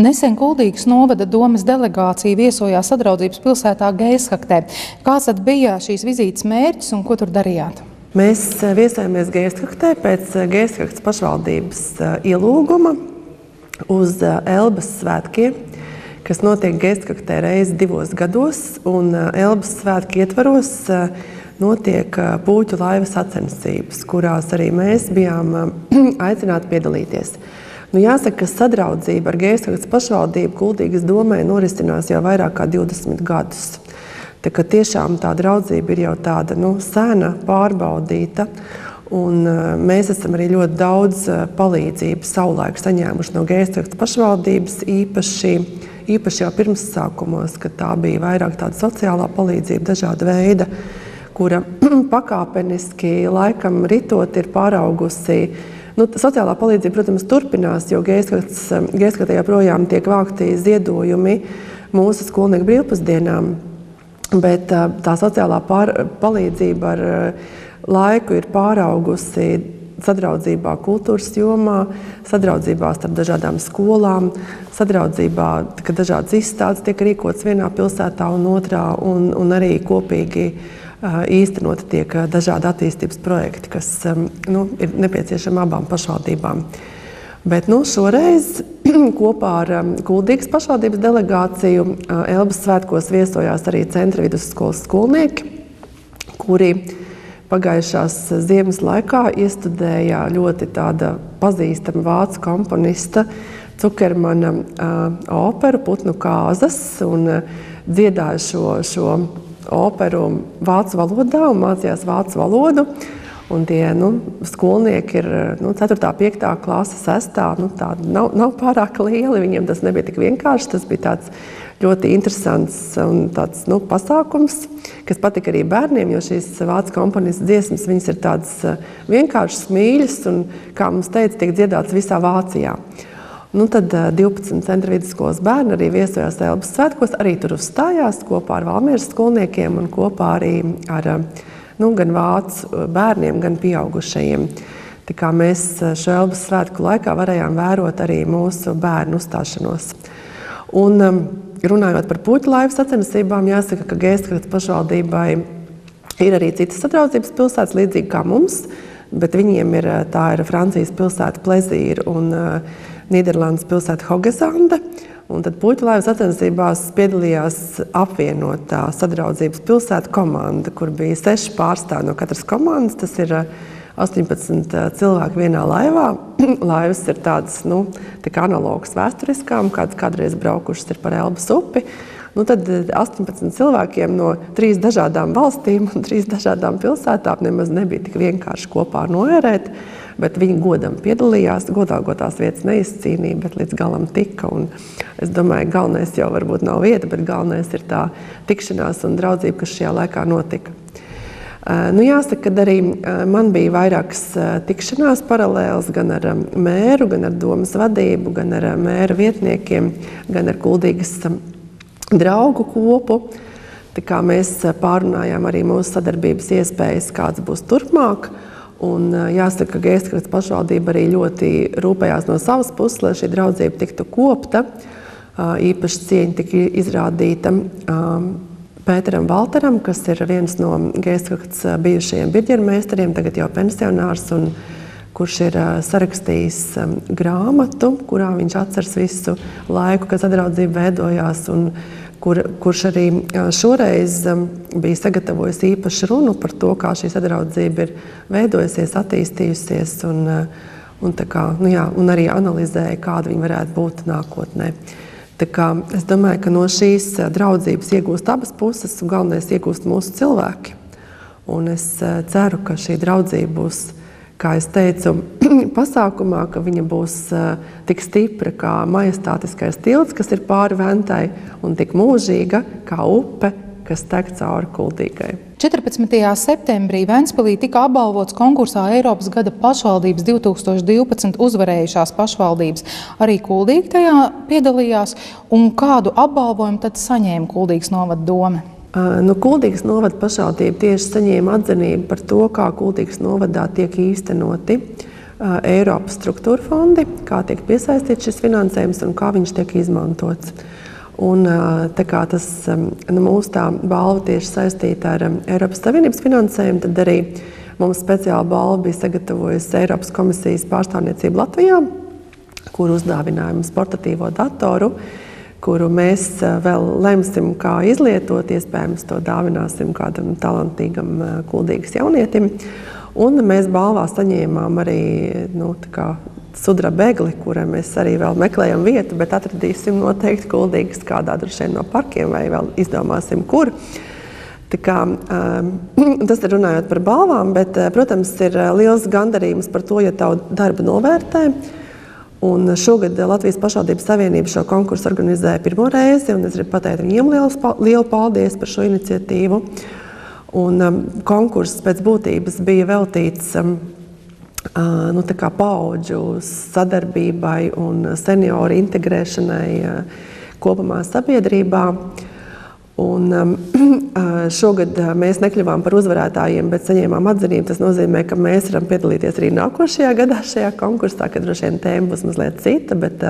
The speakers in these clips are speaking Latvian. Nesen Kuldīgas novada domas delegācija viesojās Sadraudzības pilsētā Gēsthahtē. Kāds tad bija šīs vizītes mērķis un ko tur darījāt? Mēs viesojāmies Gēsthahtē pēc Gēsthahtes pašvaldības ielūguma uz Elbas svētkiem, kas notiek Gēsthahtē reizi 2 gados, un Elbas svētki ietvaros notiek Pūtu laivas sacensības, kurās arī mēs bijām aicināti piedalīties. Nu, jāsaka, ka sadraudzība ar Gēsthahtes pašvaldību Kuldīgas domē norisinās jau vairāk kā 20 gadus. Tā kā tiešām tā draudzība ir jau tāda sena, pārbaudīta, un mēs esam arī ļoti daudz palīdzību savulaik saņēmuši no Gēsthahtes pašvaldības, īpaši jau pirmssākumos, kad tā bija vairāk tāda sociālā palīdzība, dažāda veida, kura pakāpeniski laikam ritot ir pāraugusi. Sociālā palīdzība, protams, turpinās, jo Gēsthahtē joprojām tiek vākti ziedojumi mūsu skolnieku brīvpusdienām. Bet tā sociālā palīdzība ar laiku ir pāraugusi sadraudzībā kultūras jomā, sadraudzībā starp dažādām skolām, sadraudzībā, ka dažādas izstādes tiek rīkotas vienā pilsētā un otrā, un arī kopīgi īstenot tiek dažādi attīstības projekti, kas ir nepieciešami abām pašvaldībām. Bet šoreiz kopā ar Kuldīgas pašvaldības delegāciju Elbas svētkos viesojās arī centra vidusskolas skolnieki, kuri pagājušās ziemas laikā iestudēja ļoti tāda pazīstama vācu komponista Cukermana operu Putnu kāzas un dziedāja šo operu vācu valodā un mācījās vācu valodu. Un tie skolnieki ir 4. 5. klase, 6. Tādi nav pārāk lieli, viņiem tas nebija tik vienkārši. Tas bija tāds ļoti interesants un tāds pasākums, kas patika arī bērniem, jo šīs vācu komponistu dziesmas, viņas ir tādas vienkāršas, mīļas un, kā mums teica, tiek dziedāts visā Vācijā. Tad 12 centra vidusskolas bērni arī viesojās Elbas svētkos, arī tur uzstājās kopā ar Valmieras skolniekiem un kopā arī ar gan vācu bērniem, gan pieaugušajiem. Tā kā mēs šo Elbas svētku laikā varējām vērot arī mūsu bērnu uzstāšanos. Un runājot par puķu laivas sacensībām, jāsaka, ka Gēsthahtē pašvaldībai ir arī citas sadraudzības pilsētas, līdzīgi kā mums, bet viņiem tā ir Francijas pilsēta Plezīra un Nīderlandes pilsēta Haugezande. Un tad puķu laivas sacensībās piedalījās apvienotā sadraudzības pilsētu komanda, kur bija 6 pārstāvi no katras komandas. Tas ir 18 cilvēki vienā laivā. Laivas ir tādas, tik analogas vēsturiskām, kādas kādreiz braukušas ir par Elbas upi. Tad 18 cilvēkiem no 3 dažādām valstīm un 3 dažādām pilsētām nemaz nebija tik vienkārši kopā noērēt, bet viņi godam piedalījās, godāgotās vietas neizcīnīja, bet līdz galam tika. Un es domāju, galvenais jau varbūt nav vieta, bet galvenais ir tā tikšanās un draudzība, kas šajā laikā notika. Jāsaka, kad arī man bija vairākas tikšanās paralēles gan ar mēru, gan ar domas vadību, gan ar mēra vietniekiem, gan ar Kuldīgas draugu kopu. Tā kā mēs pārunājām arī mūsu sadarbības iespējas, kāds būs turpmāk. Un jāsaka, ka Gēsthahtē pašvaldība arī ļoti rūpējās no savas puses, lai šī draudzība tiktu kopta. Īpaši cieņa tika izrādīta Pēteram Valteram, kas ir viens no Gēsthahtē bijušajiem birģermeistariem, tagad jau pensionārs, un kurš ir sarakstījis grāmatu, kurā viņš atceras visu laiku, kad sadraudzība veidojās, un kurš arī šoreiz bija sagatavojis īpašu runu par to, kā šī sadraudzība ir veidojusies, attīstījusies un arī analizēja, kāda viņa varētu būt nākotnē. Tā kā es domāju, ka no šīs draudzības iegūst abas puses un galvenais iegūst mūsu cilvēki. Un es ceru, ka šī draudzība būs, kā es teicu, pasākumā, ka viņa būs tik stipra kā majestātiskais tilts, kas ir pāri Ventai, un tik mūžīga kā upe, kas tek cauri Kuldīgai. 14. septembrī Ventspilī tika apbalvots konkursā Eiropas gada pašvaldības 2012 uzvarējušās pašvaldības. Arī Kuldīga tajā piedalījās, un kādu apbalvojumu tad saņēma Kuldīgas novada doma? Kuldīgas novada pašvaldība tieši saņēma atzinību par to, kā Kuldīgas novadā tiek īstenoti Eiropas struktūra fondi, kā tiek piesaistīts šis finansējums un kā viņš tiek izmantots. Un tā kā tas mūsu tā balva tieši saistīta ar Eiropas Savienības finansējumu, tad arī mums speciāla balva bija sagatavojusi Eiropas komisijas pārstāvniecību Latvijā, kur uzdāvinājām sportatīvo datoru, kuru mēs vēl lemsim, kā izlietot, iespējams to dāvināsim kādam talantīgam Kuldīgas jaunietim. Un mēs balvā saņēmām arī sudraba begli, kurai mēs arī vēl meklējam vietu, bet atradīsim noteikti Kuldīgas kādā droši no parkiem vai vēl izdomāsim, kur. Tā kā, tas ir runājot par balvām, bet, protams, ir liels gandarījums par to, ja tavu darbu novērtē. Un šogad Latvijas Pašvaldības Savienība šo konkursu organizēja pirmo reizi, un es gribu pateikt viņiem lielu paldies par šo iniciatīvu. Un konkurss pēc būtības bija veltīts paudžu sadarbībai un senioru integrēšanai kopumā sabiedrībā. Un šogad mēs nekļuvām par uzvarētājiem, bet saņēmām atzinību. Tas nozīmē, ka mēs varam piedalīties arī nākošajā gadā šajā konkursā, kad droši vien tēma būs mazliet cita, bet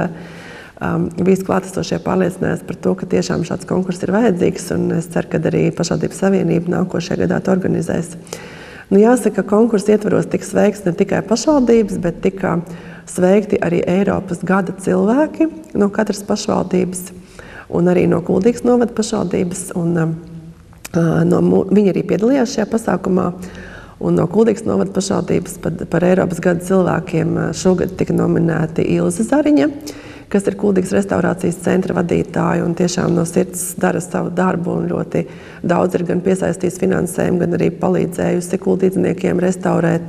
visi klātesošie pārliecinājās par to, ka tiešām šāds konkurss ir vajadzīgs, un es ceru, ka arī Pašvaldības Savienība nākošajā gadā to organizēs. Jāsaka, ka konkursa ietvaros tiks sveikts ne tikai pašvaldības, bet tika sveikti arī Eiropas gada cilvēki no katras pašvaldības un arī no Kuldīgas novada pašvaldības. Viņi arī piedalījās šajā pasākumā, un no Kuldīgas novada pašvaldības par Eiropas gada cilvēkiem šogad tika nominēti Ilze Zariņa, kas ir Kuldīgas restaurācijas centra vadītāja un tiešām no sirds dara savu darbu un ļoti daudz ir gan piesaistījis finansējumu, gan arī palīdzējusi kuldīdzniekiem restaurēt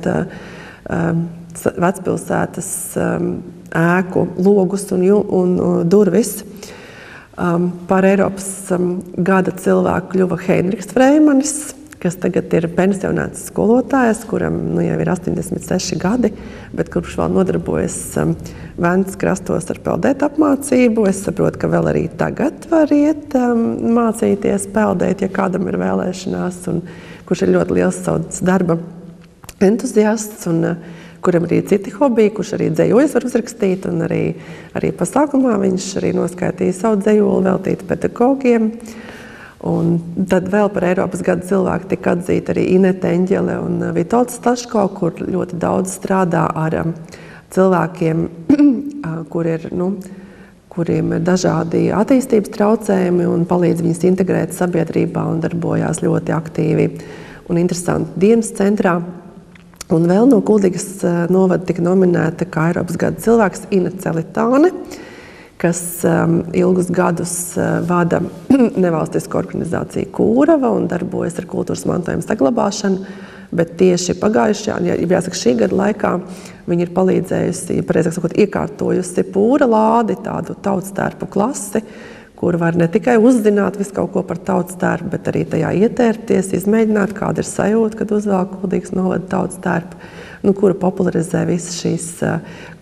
vecpilsētas ēku logus un durvis. Par Eiropas gada cilvēku kļuva Heinrichs Freimanis, kas tagad ir pensionēts skolotājs, kuram jau ir 86 gadi, bet kurš vēl nodarbojas Ventas krastos ar peldēt apmācību. Es saprotu, ka vēl arī tagad var iet mācīties peldēt, ja kādam ir vēlēšanās, un kurš ir ļoti liels savas darba entuziasts, un kuram arī citi hobiji, kurš arī dzejojas var uzrakstīt, un arī pasākumā viņš arī noskaitīja savu dzejoli veltītu pedagogiem. Un tad vēl par Eiropas gadu cilvēku tika atzīta arī Inete Eņģele un Vitolds Taško, kur ļoti daudz strādā ar cilvēkiem, kuriem ir dažādi attīstības traucējumi un palīdz viņus integrēt sabiedrībā un darbojās ļoti aktīvi un interesanti dienas centrā. Un vēl no Kuldīgas novada tika nominēta kā Eiropas gada cilvēks Ina Celitāne, kas ilgus gadus vada nevalstisko organizāciju Kūrava un darbojas ar kultūras mantojuma saglabāšanu, bet tieši šī gada laikā viņi ir palīdzējusi, pareizāk sakot, iekārtojusi pūra lādi, tādu tautstērpu klasi, kur var ne tikai uzzināt visu kaut ko par tautstērpu, bet arī tajā ietērpties, izmēģināt, kāda ir sajūta, kad uzvelk Kuldīgas novada tautstērpu, kuru popularizē visas šīs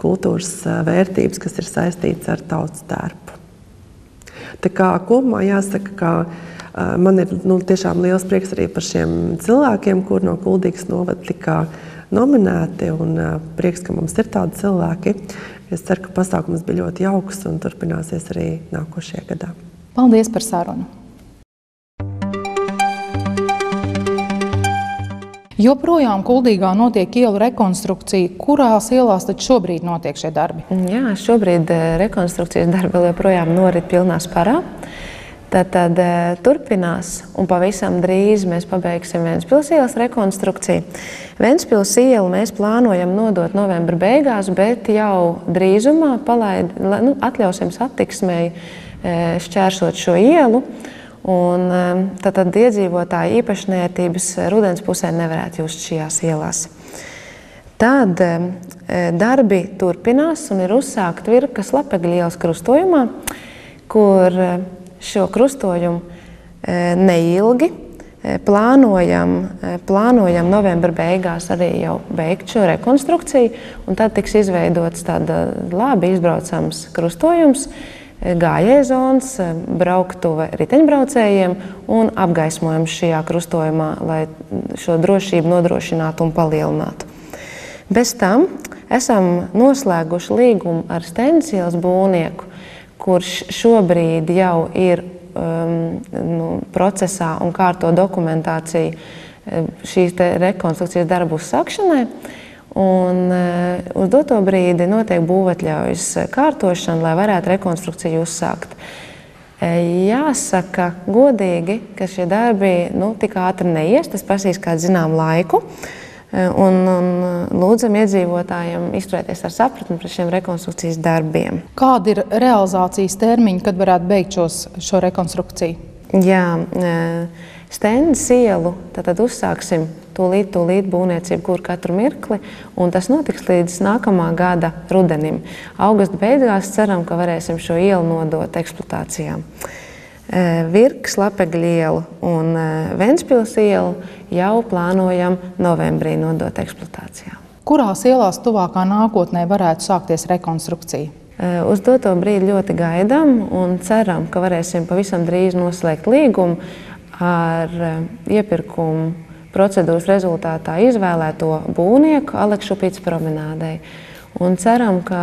kultūras vērtības, kas ir saistīts ar tautstērpu. Tā kā kopumā jāsaka, ka man ir tiešām liels prieks arī par šiem cilvēkiem, kur no Kuldīgas novada tika nominēti, un prieks, ka mums ir tādi cilvēki. Es ceru, ka pasākums bija ļoti jauks un turpināsies arī nākošajā gadā. Paldies par sarunu! Joprojām Kuldīgā notiek ielu rekonstrukcija. Kurās ielās tad šobrīd notiek šie darbi? Jā, šobrīd rekonstrukcijas darbi joprojām norit pilnā sparā. Tad turpinās, un pavisam drīz mēs pabeigsim Ventspils ielas rekonstrukciju. Ventspils ielu mēs plānojam nodot novembra beigās, bet jau drīzumā atļausim satiksmei šķērsot šo ielu, un tad iedzīvotāji īpašniecības rudens pusē nevarētu just šajās ielās. Tad darbi turpinās un ir uzsākt Virkas Lapegļu ielas krustojumā, kur šo krustojumu neilgi plānojam novembra beigās arī jau veikt šo rekonstrukciju, un tad tiks izveidots tāda labi izbraucams krustojums, gājēju zonas, brauktuve riteņbraucējiem un apgaismojums šajā krustojumā, lai šo drošību nodrošinātu un palielinātu. Bez tam esam noslēguši līgumu ar Stendas ielas būvnieku, kurš šobrīd jau ir procesā un kārto dokumentāciju šīs rekonstrukcijas darbu uzsākšanai. Uz doto brīdi notiek būvatļaujas kārtošana, lai varētu rekonstrukciju uzsākt. Jāsaka godīgi, ka šie darbi tik ātri neies, tas prasīs kādu zinām laiku. Un lūdzam iedzīvotājiem izturēties ar sapratni par šiem rekonstrukcijas darbiem. Kāda ir realizācijas termiņa, kad varētu beigt šo rekonstrukciju? Jā, Stendas ielu tad uzsāksim tūlīt būvniecību, kur katru mirkli, un tas notiks līdz nākamā gada rudenim. Augusta beigās ceram, ka varēsim šo ielu nodot eksploatācijām. Virkas Lapegļu ielu un Ventspils ielu jau plānojam novembrī nodot eksploatācijām. Kurās ielās tuvākā nākotnē varētu sākties rekonstrukcija? Uz doto brīdi ļoti gaidām un ceram, ka varēsim pavisam drīz noslēgt līgumu ar iepirkumu procedūras rezultātā izvēlēto būvnieku Alekšupīts promenādei. Un ceram, ka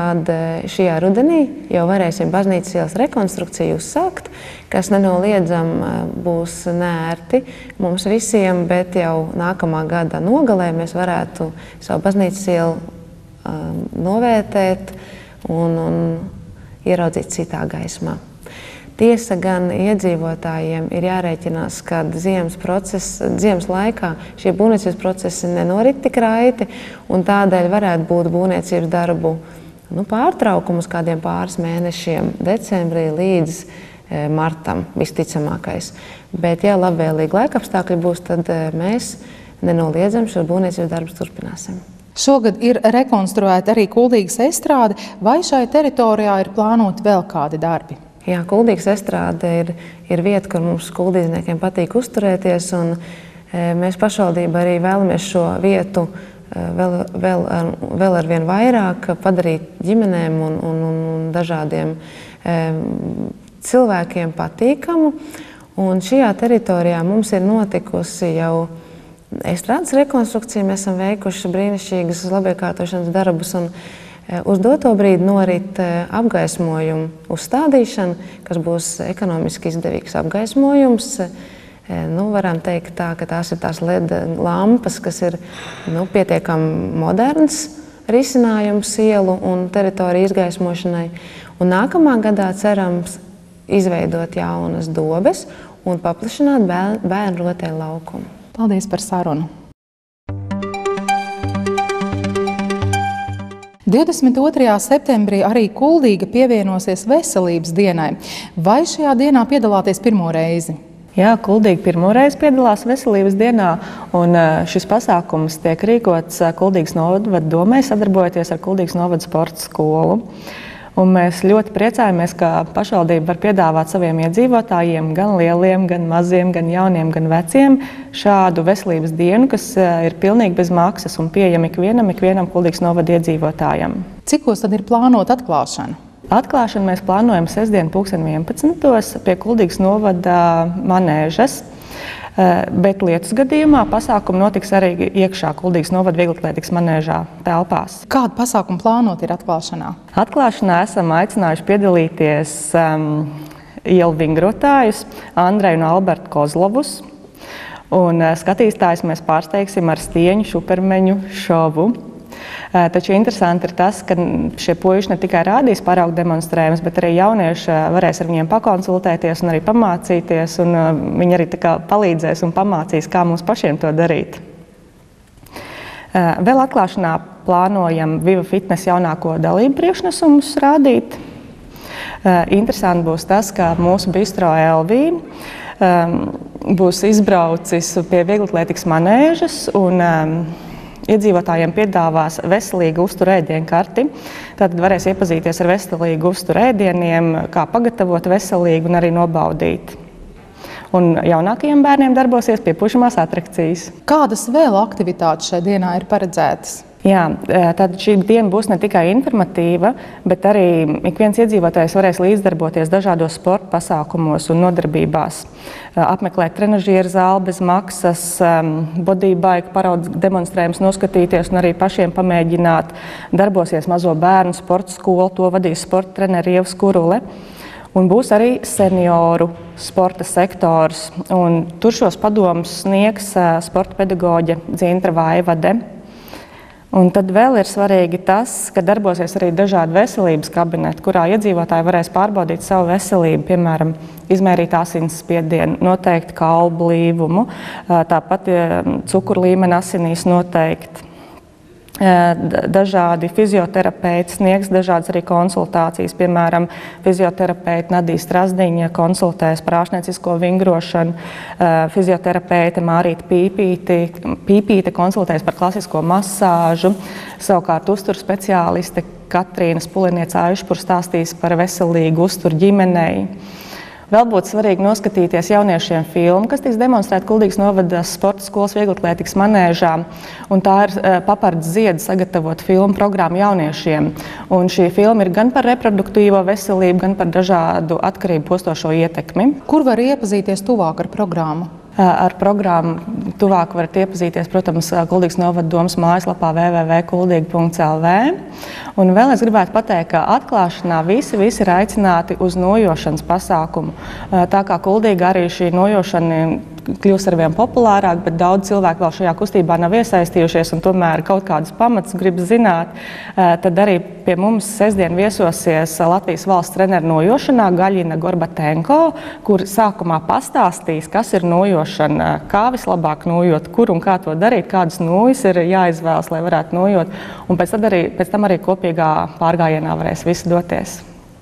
šajā rudenī jau varēsim baznīcas ielas rekonstrukciju uzsākt, kas nenoliedzam būs nērti mums visiem, bet jau nākamā gada nogalē mēs varētu savu baznīcas ielu novērtēt un ieraudzīt citā gaismā. Tiesa gan iedzīvotājiem ir jārēķinās, ka ziemas laikā šie būvniecības procesi nenorit tik raiti, un tādēļ varētu būt būvniecības darbu pārtraukumu uz kādiem pāris mēnešiem, decembrī līdz martam visticamākais. Bet, ja labvēlīgi laikapstākļi būs, tad mēs nenoliedzam šo būvniecības darbus turpināsim. Šogad ir rekonstruēta arī Kuldīgas estrāde, vai šai teritorijā ir plānoti vēl kādi darbi? Jā, Kuldīgas estrāde ir vieta, kur mums kuldīzniekiem patīk uzturēties, un mēs pašvaldība arī vēlamies šo vietu vēl arvien vairāk padarīt ģimenēm un dažādiem cilvēkiem patīkamu. Un šajā teritorijā mums ir notikusi jau estrādes rekonstrukcija, mēs esam veikuši brīnišķīgas labiekārtošanas darbus, un uz doto brīdi norit apgaismojumu uzstādīšana, kas būs ekonomiski izdevīgs apgaismojums. Varam teikt tā, ka tās ir tās LED lampas, kas ir pietiekami moderns risinājums ielu un teritoriju izgaismošanai. Un nākamā gadā cerams izveidot jaunas dobes un paplašināt bērnu rotaļu laukumu. Paldies par sarunu! 22. septembrī arī Kuldīga pievienosies veselības dienai. Vai šajā dienā piedalāties pirmo reizi? Jā, Kuldīga pirmoreiz piedalās veselības dienā, un šis pasākums tiek rīkots Kuldīgas novada domē, sadarbojoties ar Kuldīgas novada sporta skolu. Un mēs ļoti priecājamies, ka pašvaldība var piedāvāt saviem iedzīvotājiem, gan lieliem, gan maziem, gan jauniem, gan veciem, šādu veselības dienu, kas ir pilnīgi bez maksas un pieejama ikvienam Kuldīgas novada iedzīvotājam. Cikos tad ir plānot atklāšana? Atklāšanu mēs plānojam sestdien 2011. pie Kuldīgas novada manēžas. Bet lietus gadījumā pasākumi notiks arī iekšā Kuldīgas novada vieglatlētikas manēžā telpās. Kādu pasākumu plānot ir atklāšanā? Atklāšanā esam aicinājuši piedalīties ielu vingrotājus Andreju un Albertu Kozlovus. Un skatītājus mēs pārsteigsim ar stieņu šupermeņu šovu. Taču interesanti ir tas, ka šie puiši ne tikai rādīs paraugu demonstrējumus, bet arī jaunieši varēs ar viņiem pakonsultēties un arī pamācīties, un viņi arī palīdzēs un pamācīs, kā mums pašiem to darīt. Vēl atklāšanā plānojam Viva Fitness jaunāko dalību priekšnesumus rādīt. Interesanti būs tas, ka mūsu Bistro LV būs izbraucis pie vieglatlētikas manēžas un iedzīvotājiem piedāvās veselīgu uzturu ēdienu karti. Tātad varēs iepazīties ar veselīgu uzturu ēdieniem, kā pagatavot veselīgu un arī nobaudīt. Un jaunākajiem bērniem darbosies piepušamās atrakcijas. Kādas vēl aktivitātes šai dienā ir paredzētas? Jā, tad šī diena būs ne tikai informatīva, bet arī ik viens iedzīvotājs varēs līdzdarboties dažādos sporta pasākumos un nodarbībās. Apmeklēt trenažieru zāli bez maksas, bodybike paraudu demonstrējums noskatīties un arī pašiem pamēģināt. Darbosies mazo bērnu sporta skola, to vadīs sporta treneri Ieva Skurule. Un būs arī senioru sporta sektors. Un tur šos padomus sniegs sporta pedagoģe Dzintra Vaivade. Un tad vēl ir svarīgi tas, ka darbosies arī dažādi veselības kabineti, kurā iedzīvotāji varēs pārbaudīt savu veselību, piemēram, izmērīt asinsspiedienu, noteikt kaulu blīvumu, tāpat cukurlīmeni asinīs noteikt. Dažādi fizioterapeiti sniegs dažādas arī konsultācijas, piemēram, fizioterapeiti Nadija Strazdiņa konsultēs prāšniecisko vingrošanu, fizioterapeiti Mārīta Pīpīte konsultēs par klasisko masāžu, savukārt uzturu speciāliste Katrīnas Pulieniecājušpurs stāstīs par veselīgu uzturu ģimenei. Vēl būtu svarīgi noskatīties jauniešiem filmu, kas tiks demonstrēta Kuldīgas novada sporta skolas vieglatlētikas manēžā. Un tā ir Papards Zieda sagatavota filmu programma jauniešiem. Un šī filma ir gan par reproduktīvo veselību, gan par dažādu atkarību postošo ietekmi. Kur var iepazīties tuvāk ar programmu? Ar programmu tuvāk varat iepazīties, protams, Kuldīgas novada domas mājaslapā www.kuldīga.lv. Un vēl es gribētu pateikt, ka atklāšanā visi ir aicināti uz nojošanas pasākumu. Tā kā Kuldīga arī šī nojošana kļūs arvien populārāk, bet daudz cilvēku vēl šajā kustībā nav iesaistījušies un tomēr kaut kādus pamatus grib zināt, tad arī pie mums sestdien viesosies Latvijas valsts treneru nojošanā Gaļina Gorbatenko, kur sākumā pastāstīs, kas ir nojošana, kā vislabāk nojot, kur un kā to darīt, kādas nojas ir jāizvēlas, lai varētu nojot, un pēc tam arī kopīgā pārgājienā varēs visi doties.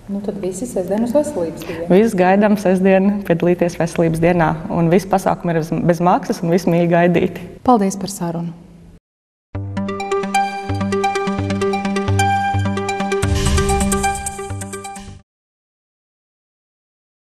Nu, tad visi sestdien uz veselības dienu. Visi gaidām sestdien piedalīties veselības dienā. Un visi pasākumi ir bez maksas un visi mīļi gaidīti. Paldies par sarunu!